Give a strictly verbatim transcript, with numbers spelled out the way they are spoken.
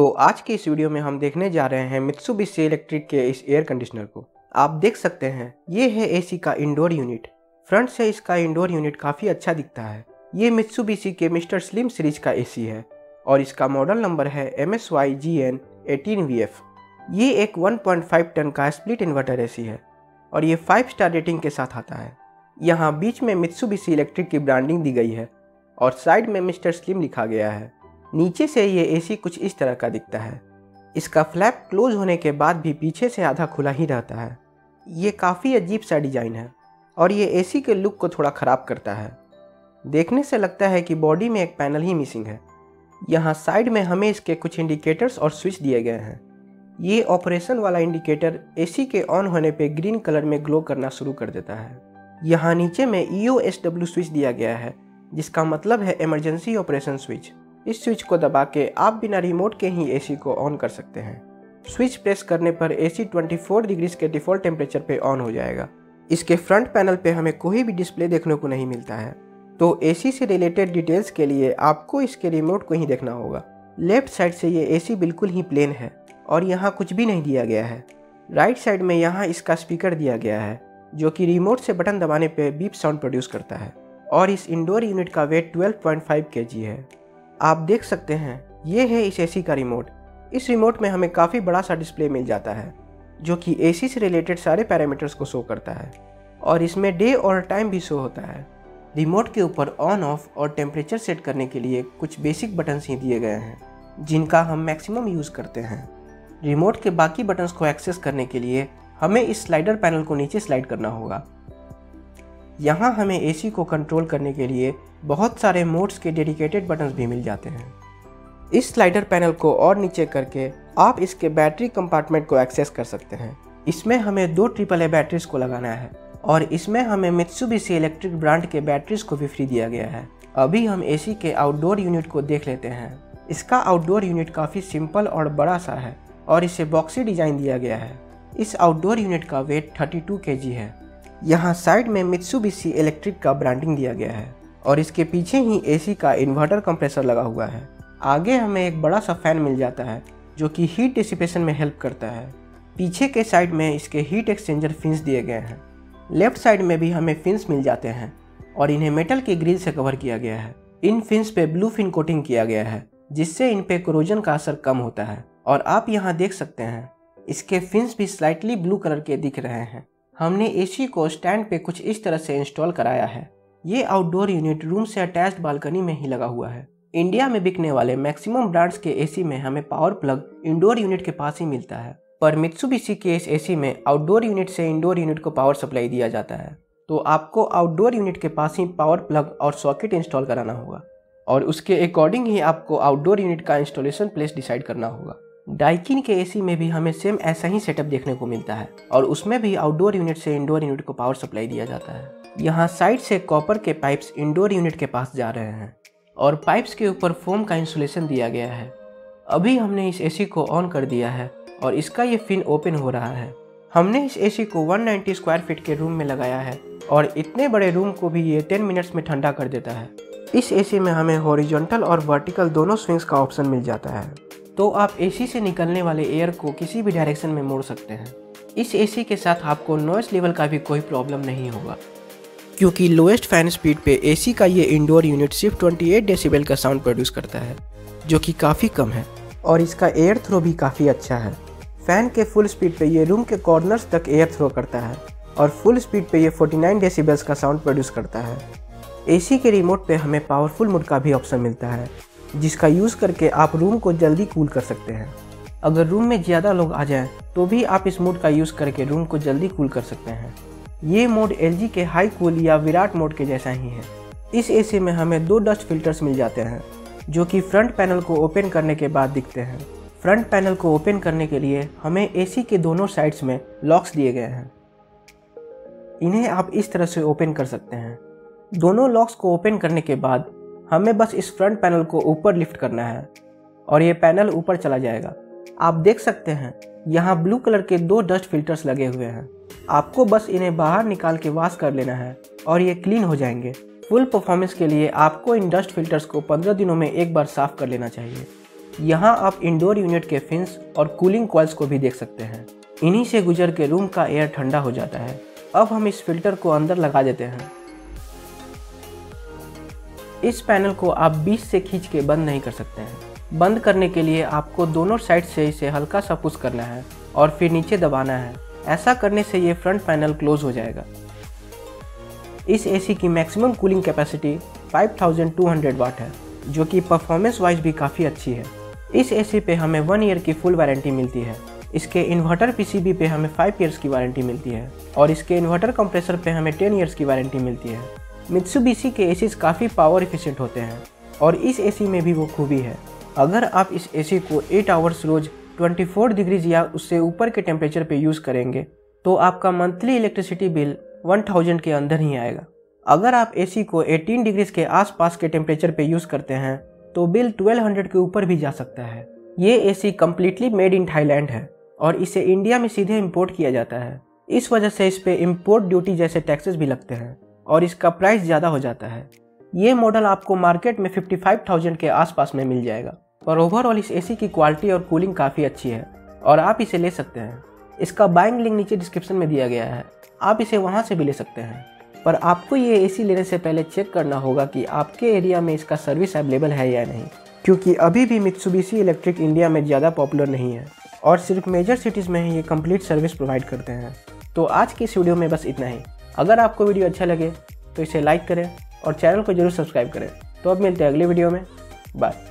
तो आज के इस वीडियो में हम देखने जा रहे हैं मित्सुबिशी इलेक्ट्रिक के इस एयर कंडीशनर को। आप देख सकते हैं ये है एसी का इंडोर यूनिट। फ्रंट से इसका इंडोर यूनिट काफ़ी अच्छा दिखता है। ये मित्सुबिशी के मिस्टर स्लिम सीरीज का एसी है और इसका मॉडल नंबर है M S Y G N eighteen V F. ये एक वन पॉइंट फाइव टन का स्प्लिट इन्वर्टर एसी है और ये फाइव स्टार रेटिंग के साथ आता है। यहाँ बीच में मित्सुबिशी इलेक्ट्रिक की ब्रांडिंग दी गई है और साइड में मिस्टर स्लिम लिखा गया है। नीचे से ये एसी कुछ इस तरह का दिखता है। इसका फ्लैप क्लोज होने के बाद भी पीछे से आधा खुला ही रहता है। ये काफ़ी अजीब सा डिज़ाइन है और ये एसी के लुक को थोड़ा ख़राब करता है। देखने से लगता है कि बॉडी में एक पैनल ही मिसिंग है। यहाँ साइड में हमें इसके कुछ इंडिकेटर्स और स्विच दिए गए हैं। ये ऑपरेशन वाला इंडिकेटर एसी के ऑन होने पे ग्रीन कलर में ग्लो करना शुरू कर देता है। यहाँ नीचे में E O S W switch दिया गया है, जिसका मतलब है इमरजेंसी ऑपरेशन स्विच। इस स्विच को दबा के आप बिना रिमोट के ही एसी को ऑन कर सकते हैं। स्विच प्रेस करने पर एसी चौबीस डिग्री के डिफ़ॉल्ट टेम्परेचर पे ऑन हो जाएगा। इसके फ्रंट पैनल पे हमें कोई भी डिस्प्ले देखने को नहीं मिलता है, तो एसी से रिलेटेड डिटेल्स के लिए आपको इसके रिमोट को ही देखना होगा। लेफ्ट साइड से ये एसी बिल्कुल ही प्लेन है और यहाँ कुछ भी नहीं दिया गया है। राइट साइड में यहाँ इसका स्पीकर दिया गया है, जो कि रिमोट से बटन दबाने पे बीप साउंड प्रोड्यूस करता है और इस इंडोर यूनिट का weight twelve point five kg है। आप देख सकते हैं ये है इस एसी का रिमोट। इस रिमोट में हमें काफ़ी बड़ा सा डिस्प्ले मिल जाता है, जो कि एसी से रिलेटेड सारे पैरामीटर्स को शो करता है और इसमें डे और टाइम भी शो होता है। रिमोट के ऊपर ऑन ऑफ और टेम्परेचर सेट करने के लिए कुछ बेसिक बटन्स ही दिए गए हैं, जिनका हम मैक्सिमम यूज़ करते हैं। रिमोट के बाकी बटन्स को एक्सेस करने के लिए हमें इस स्लाइडर पैनल को नीचे स्लाइड करना होगा। यहाँ हमें एसी को कंट्रोल करने के लिए बहुत सारे मोड्स के डेडिकेटेड बटन्स भी मिल जाते हैं। इस स्लाइडर पैनल को और नीचे करके आप इसके बैटरी कंपार्टमेंट को एक्सेस कर सकते हैं। इसमें हमें दो ट्रिपल ए बैटरीज को लगाना है और इसमें हमें मित्सुबिशी इलेक्ट्रिक ब्रांड के बैटरीज को भी फ्री दिया गया है। अभी हम एसी के आउटडोर यूनिट को देख लेते हैं। इसका आउटडोर यूनिट काफ़ी सिंपल और बड़ा सा है और इसे बॉक्सी डिज़ाइन दिया गया है। इस आउटडोर यूनिट का वेट थर्टी टू केजी है। यहाँ साइड में मित्सुबिशी इलेक्ट्रिक का ब्रांडिंग दिया गया है और इसके पीछे ही एसी का इन्वर्टर कंप्रेसर लगा हुआ है। आगे हमें एक बड़ा सा फैन मिल जाता है, जो कि हीट डिसिपेशन में हेल्प करता है। पीछे के साइड में इसके हीट एक्सचेंजर फिन्स दिए गए हैं। लेफ्ट साइड में भी हमें फिन्स मिल जाते हैं और इन्हें मेटल के ग्रिल से कवर किया गया है। इन फिन्स पे ब्लू फिन कोटिंग किया गया है, जिससे इन पे कोरोजन का असर कम होता है और आप यहाँ देख सकते हैं इसके फिन्स भी स्लाइटली ब्लू कलर के दिख रहे हैं। हमने एसी को स्टैंड पे कुछ इस तरह से इंस्टॉल कराया है। ये आउटडोर यूनिट रूम से अटैच्ड बालकनी में ही लगा हुआ है। इंडिया में बिकने वाले मैक्सिमम ब्रांड्स के एसी में हमें पावर प्लग इंडोर यूनिट के पास ही मिलता है, पर मित्सुबिशी के इस एसी में आउटडोर यूनिट से इंडोर यूनिट को पावर सप्लाई दिया जाता है, तो आपको आउटडोर यूनिट के पास ही पावर प्लग और सॉकेट इंस्टॉल कराना होगा और उसके अकॉर्डिंग ही आपको आउटडोर यूनिट का इंस्टॉलेशन प्लेस डिसाइड करना होगा। डाइकिन के एसी में भी हमें सेम ऐसा ही सेटअप देखने को मिलता है और उसमें भी आउटडोर यूनिट से इंडोर यूनिट को पावर सप्लाई दिया जाता है। यहाँ साइड से कॉपर के पाइप्स इंडोर यूनिट के पास जा रहे हैं और पाइप्स के ऊपर फोम का इंसुलेशन दिया गया है। अभी हमने इस एसी को ऑन कर दिया है और इसका ये फिन ओपन हो रहा है। हमने इस एसी को वन नाइन्टी स्क्वायर फीट के रूम में लगाया है और इतने बड़े रूम को भी ये टेन मिनट्स में ठंडा कर देता है। इस एसी में हमें हॉरिजॉन्टल और वर्टिकल दोनों स्विंग्स का ऑप्शन मिल जाता है, तो आप एसी से निकलने वाले एयर को किसी भी डायरेक्शन में मोड़ सकते हैं। इस एसी के साथ आपको नॉइस लेवल का भी कोई प्रॉब्लम नहीं होगा, क्योंकि लोएस्ट फैन स्पीड पे एसी का ये इंडोर यूनिट सिर्फ अट्ठाईस डेसिबल का साउंड प्रोड्यूस करता है, जो कि काफ़ी कम है और इसका एयर थ्रो भी काफ़ी अच्छा है। फैन के फुल स्पीड पे ये रूम के कॉर्नर्स तक एयर थ्रो करता है और फुल स्पीड पे ये उनचास डेसिबल्स का साउंड प्रोड्यूस करता है। एसी के रिमोट पे हमें पावरफुल मोड का भी ऑप्शन मिलता है, जिसका यूज़ करके आप रूम को जल्दी कूल कर सकते हैं। अगर रूम में ज़्यादा लोग आ जाएं तो भी आप इस मोड का यूज़ करके रूम को जल्दी कूल कर सकते हैं। ये मोड एल जी के हाई कूल या विराट मोड के जैसा ही है। इस एसी में हमें दो डस्ट फिल्टर्स मिल जाते हैं, जो कि फ्रंट पैनल को ओपन करने के बाद दिखते हैं। फ्रंट पैनल को ओपन करने के लिए हमें एसी के दोनों साइड्स में लॉक्स दिए गए हैं। इन्हें आप इस तरह से ओपन कर सकते हैं। दोनों लॉक्स को ओपन करने के बाद हमें बस इस फ्रंट पैनल को ऊपर लिफ्ट करना है और ये पैनल ऊपर चला जाएगा। आप देख सकते हैं यहाँ ब्लू कलर के दो डस्ट फिल्टर्स लगे हुए हैं। आपको बस इन्हें बाहर निकाल के वॉश कर लेना है और ये क्लीन हो जाएंगे। फुल परफॉर्मेंस के लिए आपको इन डस्ट फिल्टर्स को पंद्रह दिनों में एक बार साफ कर लेना चाहिए। यहाँ आप इंडोर यूनिट के फिन्स और कूलिंग कॉइल्स को भी देख सकते हैं। इन्हीं से गुजर के रूम का एयर ठंडा हो जाता है। अब हम इस फिल्टर को अंदर लगा देते हैं। इस पैनल को आप बीच से खींच के बंद नहीं कर सकते हैं। बंद करने के लिए आपको दोनों साइड से इसे हल्का सा पुश करना है और फिर नीचे दबाना है। ऐसा करने से ये फ्रंट पैनल क्लोज हो जाएगा। इस एसी की मैक्सिमम कूलिंग कैपेसिटी बावन सौ वाट है, जो कि परफॉर्मेंस वाइज भी काफ़ी अच्छी है। इस एसी पे हमें वन ईयर की फुल वारंटी मिलती है। इसके इन्वर्टर पीसीबी पे हमें फाइव ईयर्स की वारंटी मिलती है और इसके इन्वर्टर कंप्रेसर पे हमें टेन ईयर्स की वारंटी मिलती है। मित्सुबिशी के एसीज काफ़ी पावर एफिशिएंट होते हैं और इस एसी में भी वो खूबी है। अगर आप इस एसी को एट आवर्स रोज़ चौबीस डिग्रीज या उससे ऊपर के टेम्परेचर पे यूज़ करेंगे तो आपका मंथली इलेक्ट्रिसिटी बिल एक हज़ार के अंदर ही आएगा। अगर आप एसी को अठारह डिग्रीज के आसपास के टेम्परेचर पे यूज़ करते हैं तो बिल बारह सौ के ऊपर भी जा सकता है। ये AC completely made in Thailand है और इसे इंडिया में सीधे इम्पोर्ट किया जाता है। इस वजह से इस पर इम्पोर्ट ड्यूटी जैसे टैक्सेस भी लगते हैं और इसका प्राइस ज़्यादा हो जाता है। ये मॉडल आपको मार्केट में पचपन हज़ार के आसपास में मिल जाएगा। पर ओवरऑल इस एसी की क्वालिटी और कूलिंग काफ़ी अच्छी है और आप इसे ले सकते हैं। इसका बाइंग लिंक नीचे डिस्क्रिप्शन में दिया गया है, आप इसे वहाँ से भी ले सकते हैं। पर आपको ये एसी लेने से पहले चेक करना होगा कि आपके एरिया में इसका सर्विस अवेलेबल है या नहीं, क्योंकि अभी भी मित्सुबिशी इलेक्ट्रिक इंडिया में ज़्यादा पॉपुलर नहीं है और सिर्फ मेजर सिटीज़ में ही ये कंप्लीट सर्विस प्रोवाइड करते हैं। तो आज की इस वीडियो में बस इतना ही। अगर आपको वीडियो अच्छा लगे तो इसे लाइक करें और चैनल को जरूर सब्सक्राइब करें। तो अब मिलते हैं अगले वीडियो में। बाय।